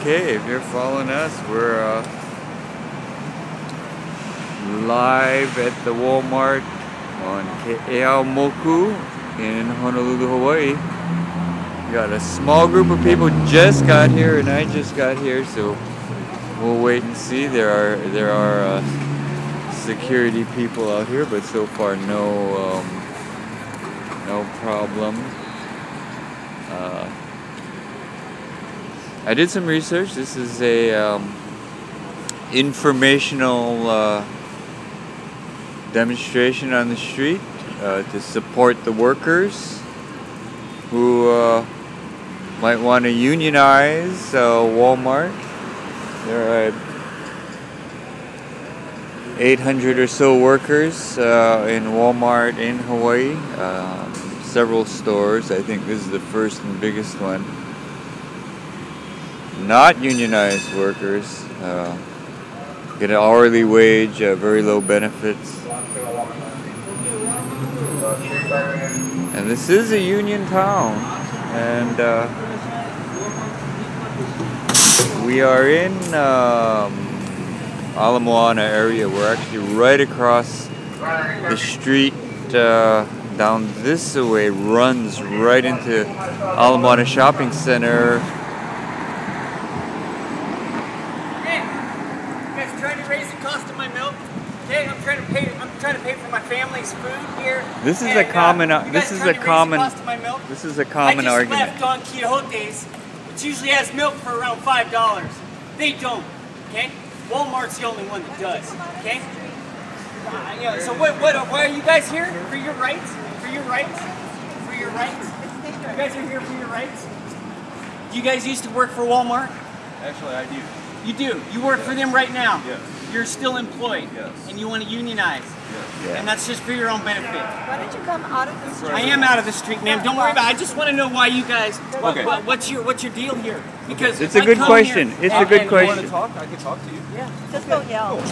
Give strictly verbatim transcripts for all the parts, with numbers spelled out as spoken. Okay, if you're following us, we're uh, live at the Walmart on Keeaumoku in Honolulu, Hawaii. We got a small group of people just got here, and I just got here, so we'll wait and see. There are there are uh, security people out here, but so far no um, no problem. Uh, I did some research. This is a um, informational uh, demonstration on the street uh, to support the workers who uh, might want to unionize uh, Walmart. There are eight hundred or so workers uh, in Walmart in Hawaii. Um, several stores. I think this is the first and biggest one. Not unionized workers uh, get an hourly wage, uh, very low benefits, and this is a union town, and uh, we are in um, Ala Moana area. We're actually right across the street. Uh, down this way runs right into Ala Moana Shopping Center. This is and, a common. Uh, this, is a common this is a common. This is a common argument. I just left on Quijote's, which usually has milk for around five dollars. They don't. Okay, Walmart's the only one that does. Okay. Uh, you know, so what? What? Why are you guys here? For your rights? For your rights? For your rights? You guys are here for your rights. Do you guys used to work for Walmart? Actually, I do. You do. You work yes. for them right now. Yes. You're still employed, yes. and you want to unionize, yes. yeah. and that's just for your own benefit. Why don't you come out of the street? I am out of the street, ma'am. Don't worry about it. I just want to know why you guys. What, okay. what, what's your What's your deal here? Because it's a good question. Here, it's a good question. If you want to talk, I can talk to you. Yeah. Just go yell. Cool.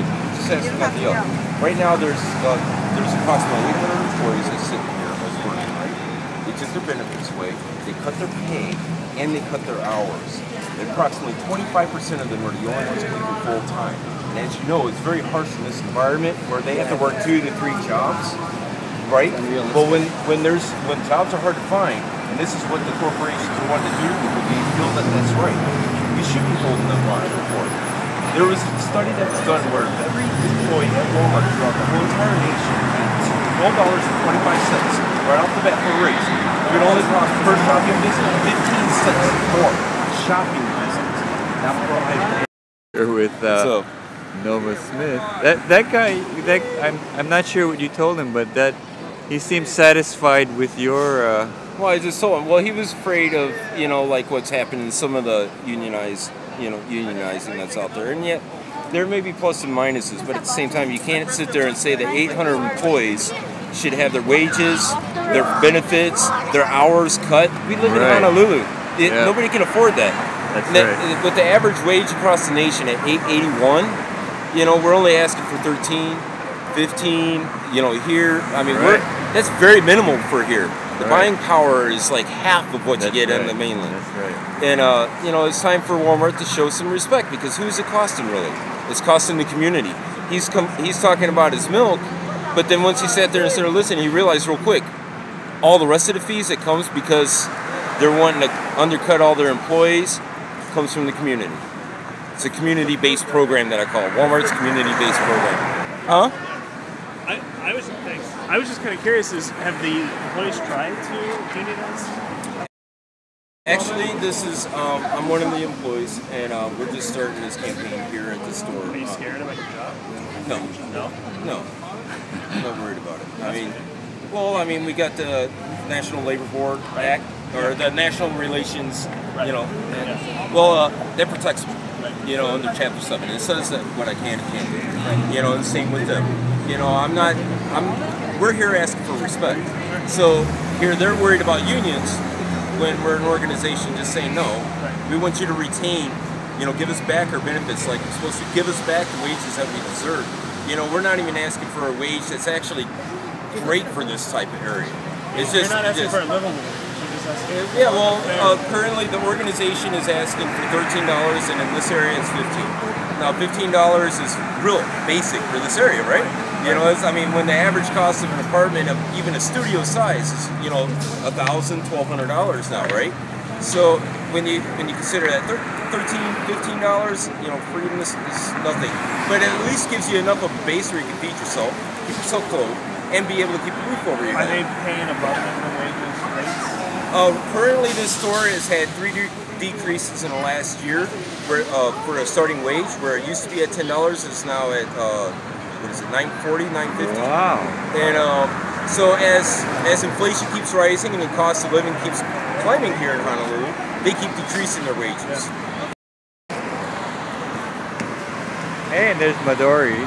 Great. Just ask you about the yell. Right now, there's uh, there's approximately eight hundred employees that sit here as working. Right? They took their benefits away. They cut their pay, and they cut their hours. And approximately twenty-five percent of them are the only ones working full time. And as you know, it's very harsh in this environment where they have to work two to three jobs, right? But when, when there's when jobs are hard to find, and this is what the corporations want to do, they feel that that's right. We should be holding them liable for it. There was a study that was done where every employee at Walmart throughout the whole entire nation gets twelve dollars and twenty-five cents right off the bat for a raise. It would only cost per shopping visit fifteen cents more. Shopping visits. Not for with. Uh, so. Nova Smith. That that guy. That I'm. I'm not sure what you told him, but that he seems satisfied with your. Uh, well, I just told him. Well, he was afraid of you know like what's happened in some of the unionized you know unionizing that's out there, and yet there may be plus and minuses, but at the same time you can't sit there and say that eight hundred employees should have their wages, their benefits, their hours cut. We live right. in Honolulu. It, yeah. Nobody can afford that. That's right. With the average wage across the nation at eight eighty-one. You know, we're only asking for thirteen, fifteen, you know, here. I mean, right. we're, that's very minimal for here. The right. buying power is like half of what that's you get right. on the mainland. That's right. And, uh, you know, it's time for Walmart to show some respect because who's it costing really? It's costing the community. He's, com he's talking about his milk, but then once he sat there and started listening, he realized real quick, all the rest of the fees that comes because they're wanting to undercut all their employees comes from the community. It's a community-based program that I call it. Walmart's community-based program. Huh? I, I was thanks. I was just kind of curious. Is have the employees tried to unionize? Actually, this is um, I'm one of the employees, and uh, we're just starting this campaign here at the store. Are you scared about your job? No, no, no. I'm not worried about it. I mean, well, I mean, we got the National Labor Board Act or the National Relations, you know. And, well, uh, that protects them. You know, under Chapter seven, it says that what I can and can't do. You know, and same with them. You know, I'm not. I'm. We're here asking for respect. So here they're worried about unions when we're an organization just saying no. We want you to retain. You know, give us back our benefits like you're supposed to. Give us back the wages that we deserve. You know, we're not even asking for a wage that's actually great for this type of area. It's just. You're not asking just, for a living wage. You're just Yeah, well, uh, currently the organization is asking for thirteen dollars, and in this area it's fifteen dollars. Now, fifteen dollars is real basic for this area, right? You know, it's, I mean, when the average cost of an apartment, of even a studio size, is, you know, a thousand dollars, twelve hundred dollars now, right? So when you when you consider that thirteen dollars, fifteen dollars, you know, freedom is, is nothing. But it at least gives you enough of a base where you can feed yourself, keep yourself clothed, and be able to keep a roof over your head. Are they paying above minimum wages rates? Uh, currently, this store has had three de decreases in the last year for, uh, for a starting wage, where it used to be at ten dollars, it's now at uh, what is it, nine forty, nine fifty? Wow. And um, so as as inflation keeps rising and the cost of living keeps climbing here in Honolulu, they keep decreasing their wages. Yeah. And there's Midori.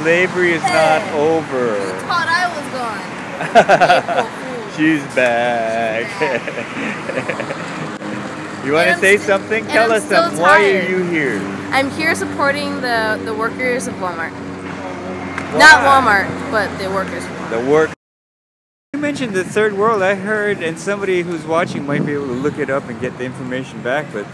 Slavery is hey, not over. You thought I was gone. She's back. She's back. You want to say something? Tell I'm us so them. Why are you here? I'm here supporting the, the workers of Walmart. Wow. Not Walmart, but the workers of Walmart. The work You mentioned the third world. I heard, and somebody who's watching might be able to look it up and get the information back, but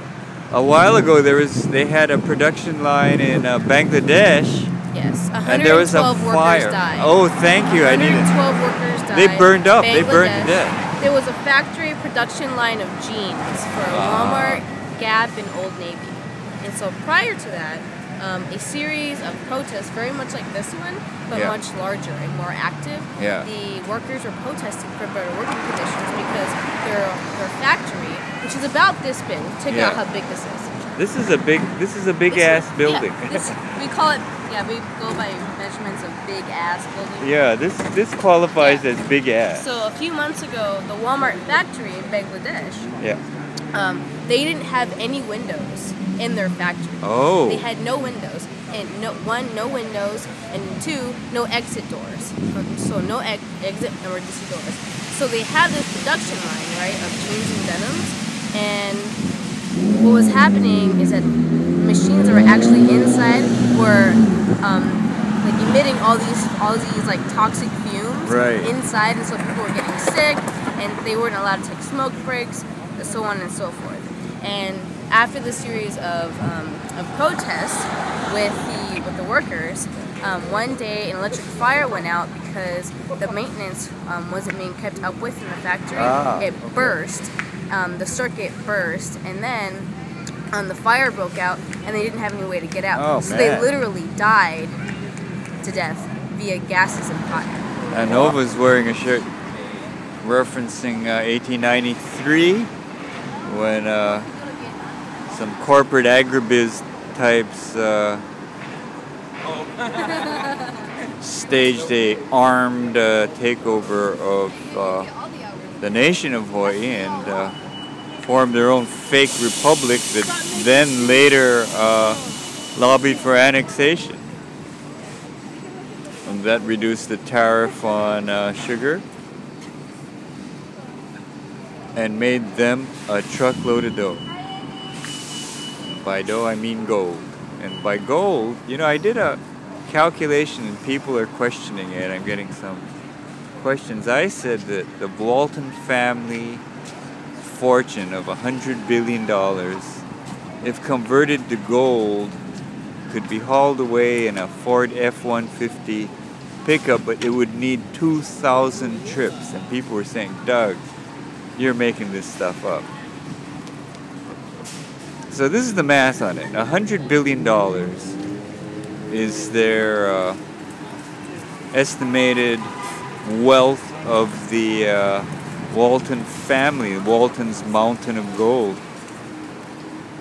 a while ago there was they had a production line in uh, Bangladesh. Yes, and there was a fire. Died. Oh, thank you. I need it. one hundred twelve workers died. They burned up. They burned to death. There was a factory production line of jeans for Walmart, Gap, and Old Navy. And so prior to that, um, a series of protests, very much like this one, but yeah. much larger and more active. Yeah. The workers were protesting for better working conditions because their their factory, which is about this big, check yeah. out how big this is. This is a big. This is a big this ass is, building. Yeah, this, we call it. Yeah, we go by measurements of big ass building. Yeah, this this qualifies yeah. as big ass. So a few months ago, the Walmart factory in Bangladesh. Yeah. Um, they didn't have any windows in their factory. Oh. They had no windows, and no one, no windows, and two, no exit doors. So no ex exit emergency doors. So they have this production line, right, of jeans and denims, and. What was happening is that machines that were actually inside were um, like emitting all these all these like toxic fumes right. inside, and so people were getting sick, and they weren't allowed to take smoke breaks, so on and so forth. And after the series of um, of protests with the with the workers, um, one day an electric fire went out because the maintenance um, wasn't being kept up with in the factory. Ah, it okay. burst. Um, the circuit burst, and then um, the fire broke out, and they didn't have any way to get out. Oh, so man. They literally died to death via gases and fire. And Nova's wearing a shirt referencing uh, eighteen ninety-three, when uh, some corporate agribiz types uh, staged a armed uh, takeover of uh, the nation of Hawaii, and uh, formed their own fake republic that then later uh, lobbied for annexation. And that reduced the tariff on uh, sugar and made them a truckload of dough. By dough I mean gold. And by gold, you know, I did a calculation and people are questioning it. I'm getting some questions. I said that the Walton family fortune of a hundred billion dollars, if converted to gold, could be hauled away in a Ford F one fifty pickup, but it would need two thousand trips. And people were saying, Doug, you're making this stuff up. So this is the math on it. a hundred billion dollars is their uh, estimated wealth of the uh, Walton family, Walton's mountain of gold.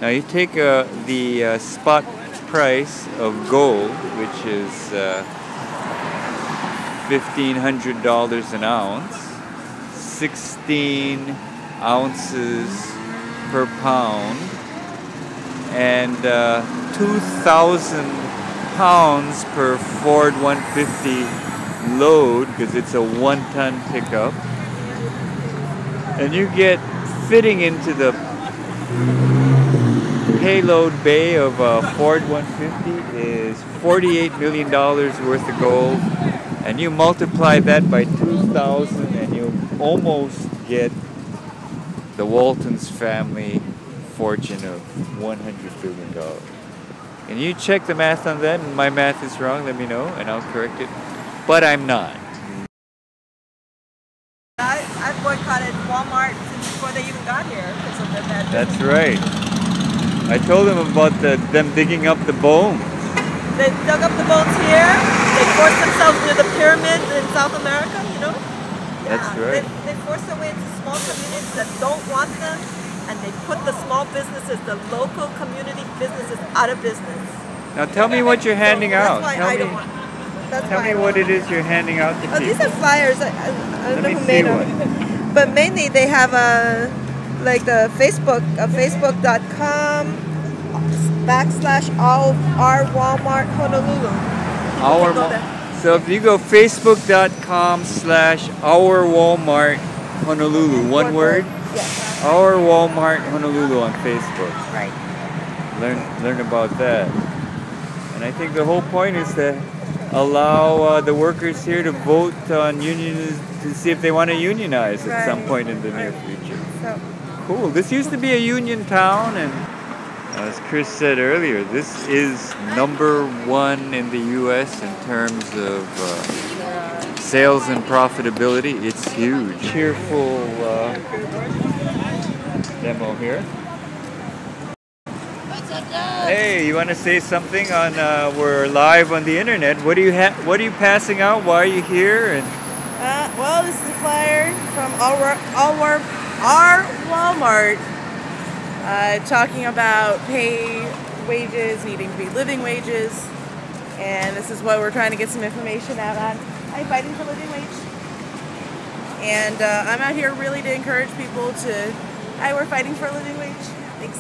Now you take uh, the uh, spot price of gold, which is uh, fifteen hundred dollars an ounce, sixteen ounces per pound, and uh, two thousand pounds per Ford one fifty load, because it's a one-ton pickup, and you get fitting into the payload bay of a Ford one fifty is forty-eight million dollars worth of gold, and you multiply that by two thousand and you almost get the Walton's family fortune of one hundred billion dollars. And you check the math on that, and my math is wrong, let me know, and I'll correct it. But I'm not. I, I've boycotted Walmart since before they even got here because of the bad. That's right. I told them about the, them digging up the bones. They dug up the bones here. They forced themselves near the pyramids in South America, you know? Yeah. That's right. They, they forced their way into small communities that don't want them. And they put the small businesses, the local community businesses, out of business. Now tell me what you're handing out. That's why I don't want them. Tell me what it is you're handing out to people. Oh, these are flyers. I, I don't know who made them. But mainly they have a, like the Facebook, a facebook dot com backslash Our Walmart Honolulu. Our Walmart. So if you go facebook dot com slash Our Walmart Honolulu, one word. Yes. Our Walmart Honolulu on Facebook. Right. Learn learn about that. And I think the whole point is to allow uh, the workers here to vote on unions to see if they want to unionize right. at some point in the right. near future. So. Cool. This used to be a union town, and as Chris said earlier, this is number one in the U S in terms of uh, sales and profitability. It's huge. Cheerful. Uh, Demo here. Hey, you want to say something on? Uh, we're live on the internet. What do you ha What are you passing out? Why are you here? And uh, well, this is a flyer from our our our Walmart, uh, talking about pay wages needing to be living wages, and this is what we're trying to get some information out on. Are you fighting for living wage? And uh, I'm out here really to encourage people to. Hi, we're fighting for a living wage. Thanks.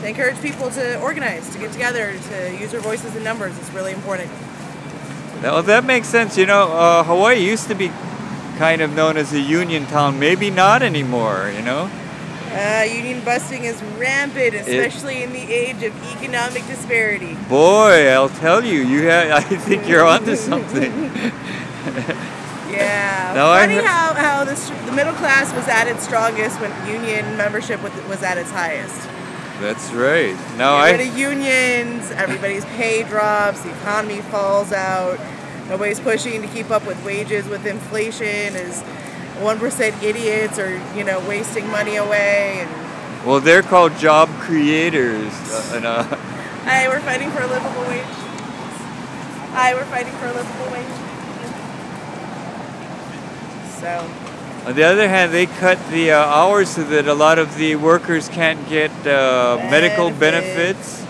They encourage people to organize, to get together, to use their voices and numbers. It's really important. Well, that makes sense. You know, uh, Hawaii used to be kind of known as a union town. Maybe not anymore, you know? Uh, union busting is rampant, especially it, in the age of economic disparity. Boy, I'll tell you. you have, I think you're onto something. Yeah, no, funny how, how this, the middle class was at its strongest when union membership was at its highest. That's right. Now get rid of unions, everybody's pay drops, the economy falls out, nobody's pushing to keep up with wages, with inflation, is one percent idiots or, you know, wasting money away. And well, they're called job creators. And, uh, Hi, we're fighting for a livable wage. Hi, we're fighting for a livable wage. So. On the other hand, they cut the uh, hours so that a lot of the workers can't get uh, benefits. medical benefits.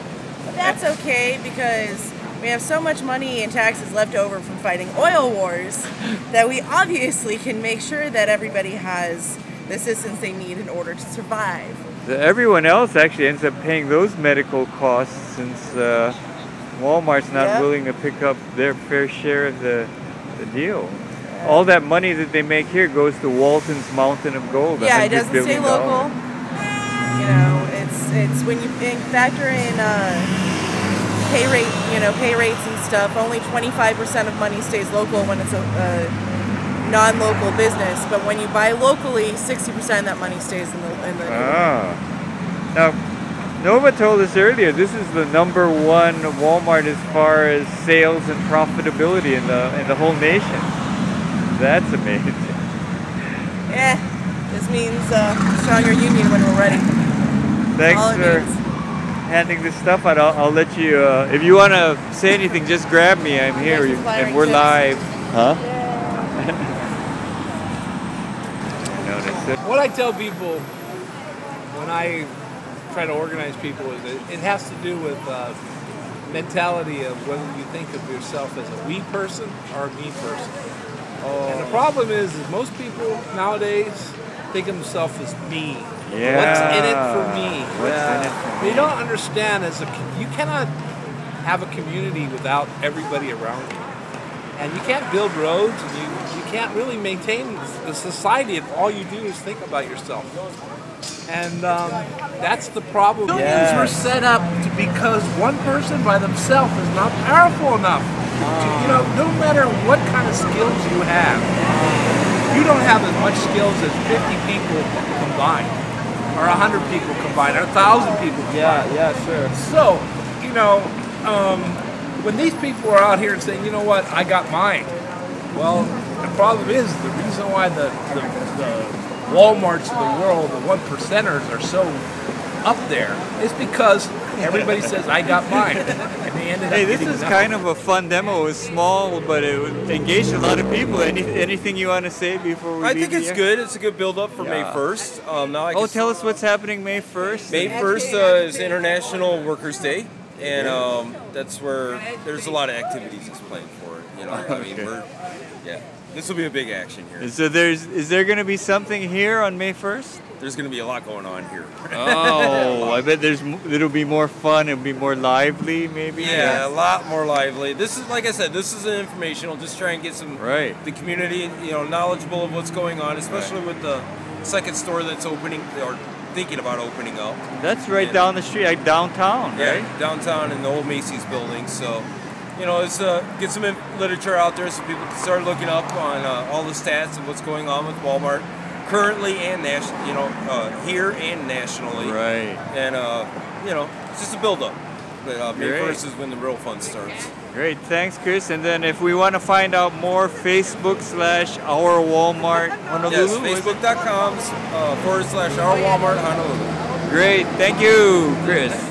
But that's okay because we have so much money and taxes left over from fighting oil wars that we obviously can make sure that everybody has the assistance they need in order to survive. So everyone else actually ends up paying those medical costs since uh, Walmart's not yep. willing to pick up their fair share of the, the deal. All that money that they make here goes to Walton's Mountain of Gold. Yeah, it doesn't stay local. You know, it's it's when you factor in uh, pay rate, you know, pay rates and stuff. Only twenty-five percent of money stays local when it's a, a non-local business. But when you buy locally, sixty percent of that money stays in the. In the ah. Now, Nova told us earlier this is the number one Walmart as far as sales and profitability in the in the whole nation. That's amazing. Yeah, this means uh, stronger union when we're ready. Thanks for means. handing this stuff out. I'll, I'll let you, uh, if you want to say anything, just grab me. I'm here and we're live. Huh? Yeah. What I tell people when I try to organize people is that it has to do with uh, mentality of whether you think of yourself as a we person or a me person. Oh. And the problem is, is, most people nowadays think of themselves as me. Yeah. What's in it for me? What's yeah. in it for me? You don't understand, as a, you cannot have a community without everybody around you. And you can't build roads, and you, you can't really maintain the society if all you do is think about yourself. And um, that's the problem. Unions yes. were set up to, because one person by themselves is not powerful enough. You know, no matter what kind of skills you have, you don't have as much skills as fifty people combined. or a hundred people combined, or a thousand people combined. Yeah, yeah, sure. So, you know, um, when these people are out here and saying, you know what, I got mine. Well, the problem is the reason why the, the, the Walmarts of the world, the one percenters are so up there, is because everybody says, I got mine. And they ended hey, up this is nothing. Kind of a fun demo. It was small, but it engaged a lot of people. Any, anything you want to say before we I think it's good. It's a good build-up for yeah. May first. Um, now I oh, tell us what's happening May first. May first uh, is International Workers' Day, and um, that's where there's a lot of activities that's planned for it. You know, I mean, okay. we're, yeah. This will be a big action here. So there's, is there going to be something here on May first? There's going to be a lot going on here. Oh, I bet there's. It'll be more fun. It'll be more lively, maybe. Yeah, yeah, a lot more lively. This is, like I said, this is an informational. Just try and get some right. the community, you know, knowledgeable of what's going on, especially right. with the second store that's opening or thinking about opening up. That's right and, down the street, like downtown, right? Yeah, downtown in the old Macy's building. So. You know, it's, uh, get some literature out there so people can start looking up on uh, all the stats of what's going on with Walmart currently and national, you know, uh, here and nationally. Right. And uh, you know, it's just a build-up. But uh, May first is when the real fun starts. Great, thanks, Chris. And then if we want to find out more, Facebook slash Our Walmart Honolulu. Yes, Facebook dot com uh, forward slash Our Walmart Honolulu. Great, thank you, Chris.